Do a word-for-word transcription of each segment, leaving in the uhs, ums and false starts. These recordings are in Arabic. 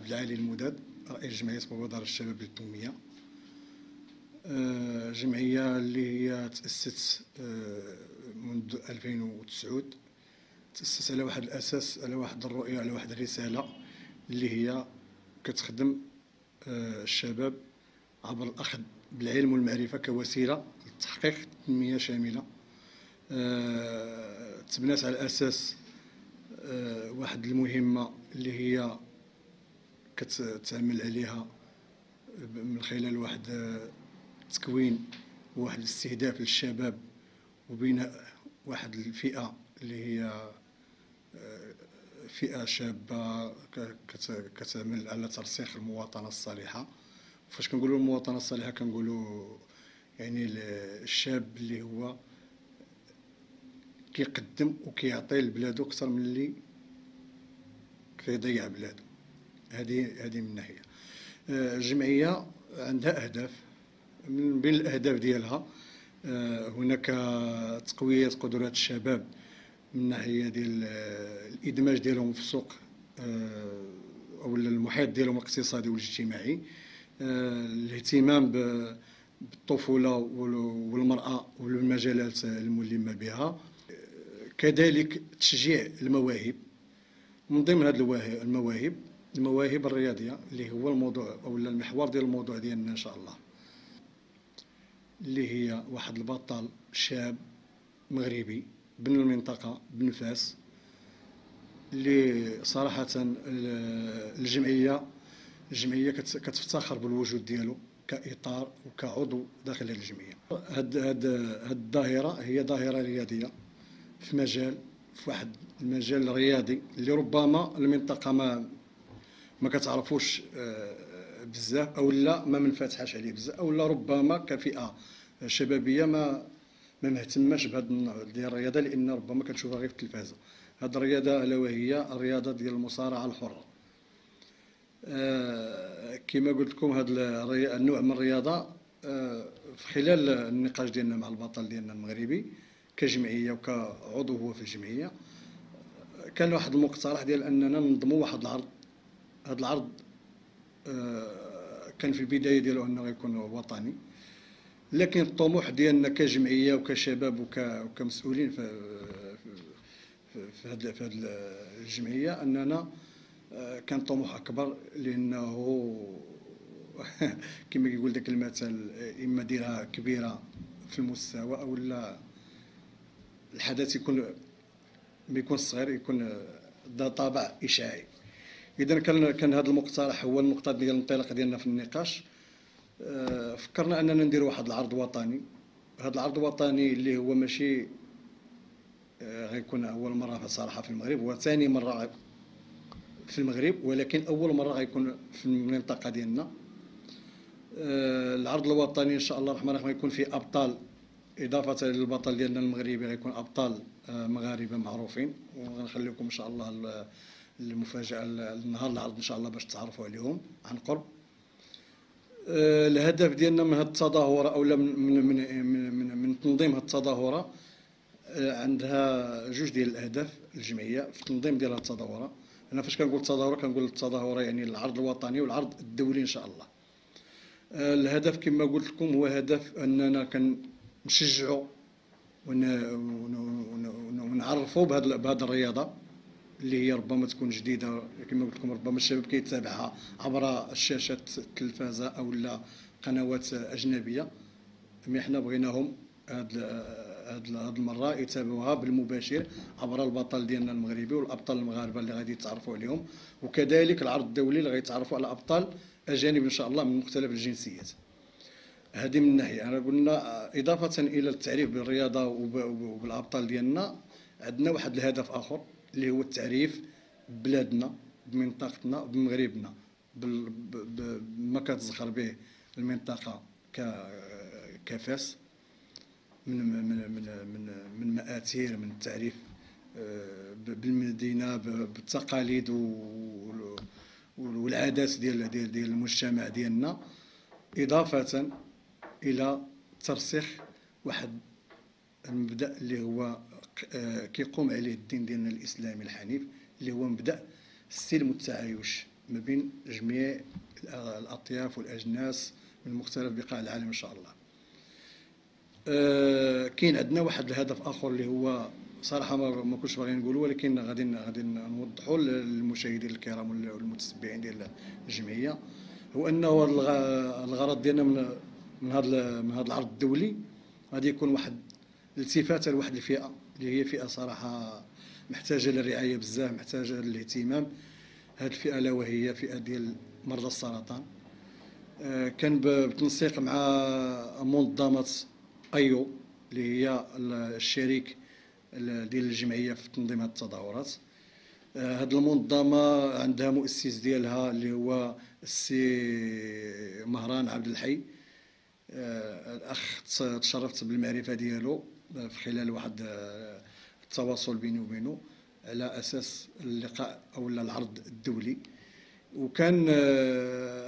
عبد العالي المداد رئيس جمعية بوادر الشباب للتنمية، جمعية اللي هي تأسست منذ ألفين وتسعة، تأسست على واحد الأساس، على واحد الرؤية، على واحد الرسالة اللي هي كتخدم الشباب عبر الأخذ بالعلم والمعرفة كوسيلة لتحقيق تنمية شاملة. تبنات على أساس واحد المهمة اللي هي كتعمل عليها من خلال واحد تكوين واحد الاستهداف للشباب وبناء واحد الفئة اللي هي فئة شابة كتعمل على ترسيخ المواطنة الصالحة. فاش كنقولوا المواطنة الصالحة كنقولوا يعني الشاب اللي هو كيقدم وكيعطي لبلادو اكثر من اللي كيضيع بلادو. هذه هذه من ناحيه. الجمعيه عندها اهداف، من بين الاهداف ديالها هناك تقويه قدرات الشباب من ناحيه ديال الادماج ديالهم في السوق او المحيط ديالهم الاقتصادي والاجتماعي، الاهتمام بالطفوله والمراه والمجالات الملمه بها، كذلك تشجيع المواهب. من ضمن هذه المواهب المواهب الرياضيه اللي هو الموضوع او المحور ديال الموضوع ديالنا ان شاء الله، اللي هي واحد البطل شاب مغربي بن المنطقه بن فاس، اللي صراحه الجمعيه الجمعيه كتفتخر بالوجود ديالو كاطار وكعضو داخل الجمعيه. هاد هاد هاد الظاهره هي ظاهره رياضيه في مجال، في واحد المجال الرياضي اللي ربما المنطقه ما ما كتعرفوش بزاف او لا ما منفتحاش عليه بزاف، او لا ربما كفئه شبابيه ما ما مهتماش بهذا النوع ديال الرياضه لان ربما كتشوفها غير في التلفازه. هذه الرياضه الا وهي الرياضه ديال المصارعه الحره. كما قلت لكم هذا النوع من الرياضه في خلال النقاش ديالنا مع البطل ديالنا المغربي كجمعيه وكعضو هو في الجمعيه، كان واحد المقترح ديال اننا ننظموا واحد العرض. هذا العرض كان في البدايه ديالو انه غيكون وطني، لكن الطموح ديالنا كجمعيه وكشباب وكمسؤولين في في هذه الجمعيه اننا كان طموح اكبر، لانه كما كيقول داك المثل اما ديرها كبيره في المستوى او لا الحدث يكون ما يكونش صغير، يكون ذا طابع اشاعي. إذا كان كان هذا المقترح هو النقطة ديال الانطلاق ديالنا في النقاش. فكرنا أننا ندير واحد العرض وطني. هذا العرض الوطني اللي هو ماشي غيكون أول مرة صراحة في المغرب، هو ثاني مرة في المغرب، ولكن أول مرة غيكون في المنطقة ديالنا. العرض الوطني إن شاء الله الرحمن الرحيم غيكون فيه أبطال، إضافة للبطل ديالنا المغربي غيكون أبطال مغاربة معروفين، وغنخليكم إن شاء الله المفاجأة النهار العرض إن شاء الله باش تعرفوا عليهم عن قرب. الهدف ديالنا من هاد التظاهرة أو من من من من تنظيم هاد التظاهرة عندها جوج ديال الأهداف الجمعية في التنظيم ديال هاد التظاهرة. أنا فاش كنقول التظاهرة كنقول التظاهرة يعني العرض الوطني والعرض الدولي إن شاء الله. الهدف كما قلت لكم هو هدف أننا كنشجعوا ونعرفوا بهاد بهاد الرياضة اللي هي ربما تكون جديده، كما قلت لكم ربما الشباب كيتابعها عبر الشاشات التلفازه او لا قنوات اجنبيه، مي حنا بغيناهم هاد هاد المره يتابعوها بالمباشر عبر البطل ديالنا المغربي والابطال المغاربه اللي غادي يتعرفوا عليهم، وكذلك العرض الدولي اللي غيتعرفوا على ابطال اجانب ان شاء الله من مختلف الجنسيات. هذه من ناحيه. انا قلنا اضافه الى التعريف بالرياضه وبالابطال ديالنا عندنا واحد الهدف اخر اللي هو التعريف ببلادنا بمنطقتنا بمغربنا بما كتزخر به المنطقه كفاس من من من من, من مآثير، من التعريف بالمدينه بالتقاليد والعادات ديال ديال ديال المجتمع ديالنا، اضافه الى ترسيخ واحد المبدا اللي هو كيقوم عليه الدين ديالنا الاسلامي الحنيف اللي هو مبدا السلم والتعايش ما بين جميع الأطياف والأجناس من مختلف بقاع العالم إن شاء الله. أه كاين عندنا واحد الهدف آخر اللي هو صراحة ما كنتش باغي نقولوه، ولكن غادي غادي نوضحوا للمشاهدين الكرام والمتتبعين ديال الجمعية، هو أنه الغرض ديالنا من من هذا من هذا العرض الدولي غادي يكون واحد التفاتة لواحد الفئة اللي هي فئة صراحة محتاجة للرعاية بزاف، محتاجة للاهتمام. هذه الفئة لا وهي فئة ديال مرضى السرطان. أه كان بالتنسيق مع منظمة أيو اللي هي الشريك ديال الجمعية في تنظيم هذه التظاهرات. أه هذه المنظمة عندها مؤسس ديالها اللي هو السي مهران عبد الحي. أه الأخ تشرفت بالمعرفة ديالو في خلال واحد التواصل بيني وبينه على أساس اللقاء أو العرض الدولي، وكان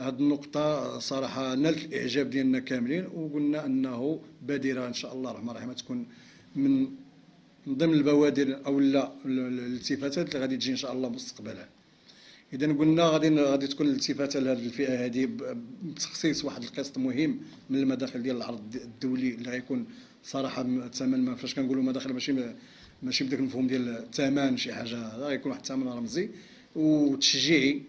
هذه النقطة صراحة نالت الإعجاب ديالنا كاملين، وقلنا أنه بادرة إن شاء الله الرحمن الرحيم تكون من ضمن البوادر أو الالتفاتات اللي غادي تجي إن شاء الله مستقبلا. إذا قلنا غادي غادي تكون الالتفاتة لهذه الفئة هذه بتخصيص واحد القسط مهم من المداخل ديال العرض الدولي اللي غيكون صراحة الثمن، ما فاش كنقولوا مداخل ماشي ماشي بداك المفهوم ديال الثمن شي حاجة، غيكون واحد الثمن رمزي وتشجيعي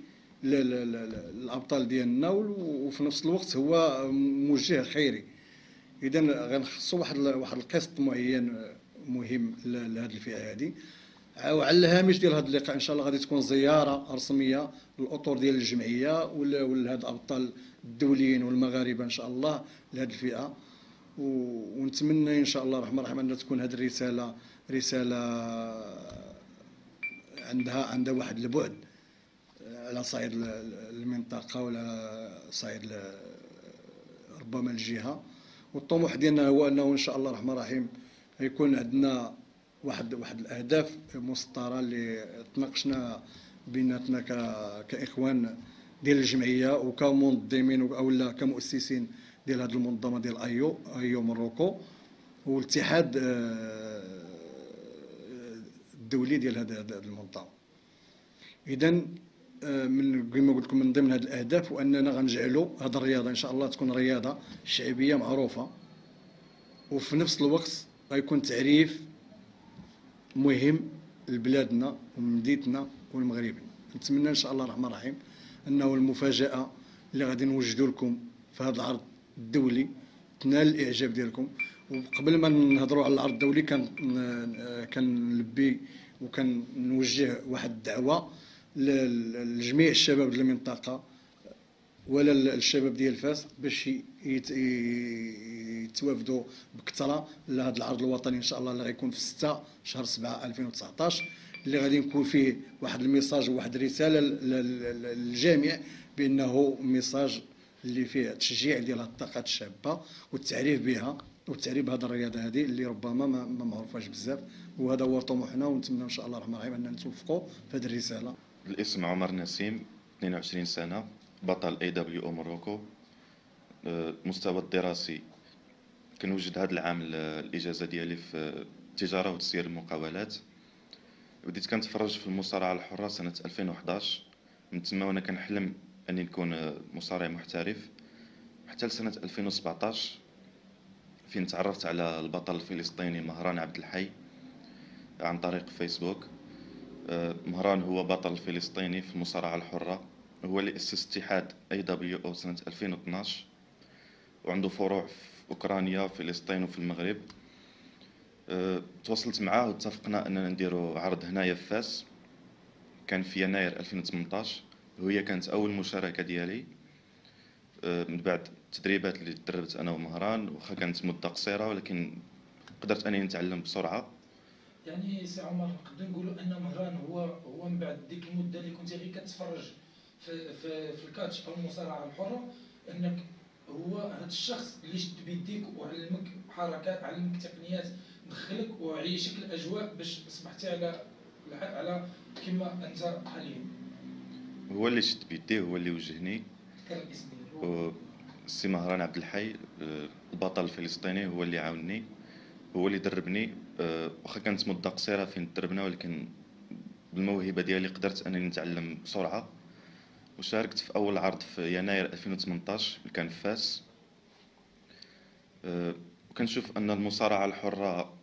للأبطال ديالنا، وفي نفس الوقت هو موجه خيري. إذا غنخصو واحد واحد القسط معين مهم لهذه الفئة هذه. وعلى الهامش ديال هذا اللقاء إن شاء الله غادي تكون زيارة رسمية للأطر ديال الجمعية ولهاد الأبطال الدوليين والمغاربة إن شاء الله لهذه الفئة، ونتمنى إن شاء الله الرحمن الرحيم أن تكون هذه الرسالة رسالة عندها عندها واحد البعد على صعيد المنطقة وعلى صعيد ربما الجهة. والطموح ديالنا هو أنه إن شاء الله الرحمن الرحيم يكون عندنا واحد واحد الأهداف مسطرة اللي تناقشنا بيناتنا كإخوان ديال الجمعية وكمنظمين أو كمؤسسين ديال هذه المنظمة ديال أيو أيو مروكو والاتحاد الدولي ديال هذه المنظمة. إذا من كما قلت لكم من ضمن هذه الأهداف وأننا غنجعلوا هذه الرياضة إن شاء الله تكون رياضة شعبية معروفة، وفي نفس الوقت غيكون تعريف مهم لبلادنا ومدينتنا والمغربين. نتمنى إن شاء الله الرحمن الرحيم أنه المفاجأة اللي غادي نوجدوا لكم في هذا العرض الدولي تنال الإعجاب ديالكم. وقبل ما نهضروا على العرض الدولي كان كنلبي وكنوجه واحد الدعوة لجميع الشباب ديال المنطقة ولا الشباب ديال فاس باش يتوافدوا بكثره لهذا العرض الوطني ان شاء الله اللي غيكون في ستة شهر سبعة ألفين وتسعطاش، اللي غادي يكون فيه واحد الميساج وواحد الرساله للجميع بانه ميساج اللي فيه تشجيع ديال الطاقات الشابه والتعريف بها وتعريف هذه الرياضه هذه اللي ربما ما معروفاش بزاف، وهذا هو طموحنا. ونتمنى ان شاء الله الرحمن الرحيم اننا نتوفقوا في هذه الرساله. الاسم عمر نسيم، اثنين وعشرين سنه، بطل اي دبليو او مروكو. المستوى الدراسي كنوجد هذا العام الاجازه ديالي في التجاره وتسيير المقاولات. بديت كنتفرج في المصارعه الحره سنه ألفين وحداش، من تما وانا كنحلم اني نكون مصارع محترف حتى لسنه ألفين وسبعطاش فين تعرفت على البطل الفلسطيني مهران عبد الحي عن طريق فيسبوك. مهران هو بطل فلسطيني في المصارعه الحره، هو اللي اسس اتحاد اي دبليو او سنه ألفين واثناش، وعنده فروع في اوكرانيا وفلسطين وفي المغرب. أه، تواصلت معاه واتفقنا اننا نديروا عرض هنايا في فاس، كان في يناير ألفين وثمنطاش، وهي كانت اول مشاركه ديالي. أه، من بعد التدريبات اللي تدربت انا ومهران، واخا كانت مده قصيره ولكن قدرت انني نتعلم بسرعه. يعني سي عمر نقدر نقولوا ان مهران هو هو من بعد ديك المده اللي كنت غير كتفرج في في في الكاتش او المصارعه الحره، انك هو هذا الشخص اللي شد بيديك وعلمك حركات، علمك تقنيات، دخلك وعيشك الاجواء باش اصبحتي على على كما انت حاليا. هو اللي شد بيدي، هو اللي وجهني. ذكر الاسم ديالو، السي مهران عبد الحي البطل الفلسطيني، هو اللي عاوني، هو اللي دربني. واخا كانت مده قصيره فين دربنا، ولكن بالموهبه ديالي قدرت انني نتعلم بسرعه. وشاركت في أول عرض في يناير ألفين وثمنطاش اللي كان في فاس. أه وكنشوف أن المصارعة الحرة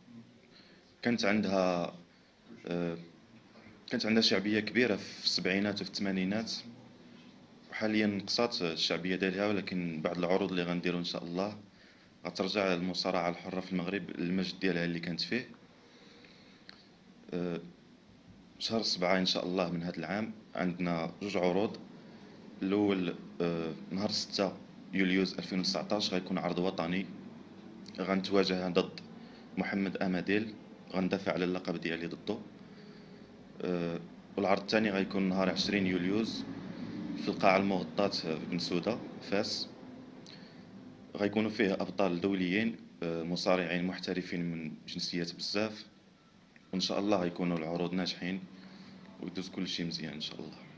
كانت عندها أه كانت عندها شعبية كبيرة في السبعينات وفي الثمانينات، وحاليا نقصات الشعبية ديالها، ولكن بعد العروض اللي غنديرو إن شاء الله غترجع المصارعة الحرة في المغرب المجد ديالها اللي كانت فيه. أه شهر سبعة إن شاء الله من هذا العام عندنا جوج عروض. الأول أه نهار ستة يوليوز ألفين وتسعطاش غيكون عرض وطني، غنتواجه ضد محمد اماديل، غندافع على اللقب ديالي ضده. أه والعرض الثاني غيكون نهار عشرين يوليوز في القاعة المغطاة بن سوده فاس، غيكونوا فيه أبطال دوليين، أه مصارعين محترفين من جنسيات بزاف، وإن شاء الله غيكونوا العروض ناجحين ويدوز كل شيء مزيان إن شاء الله.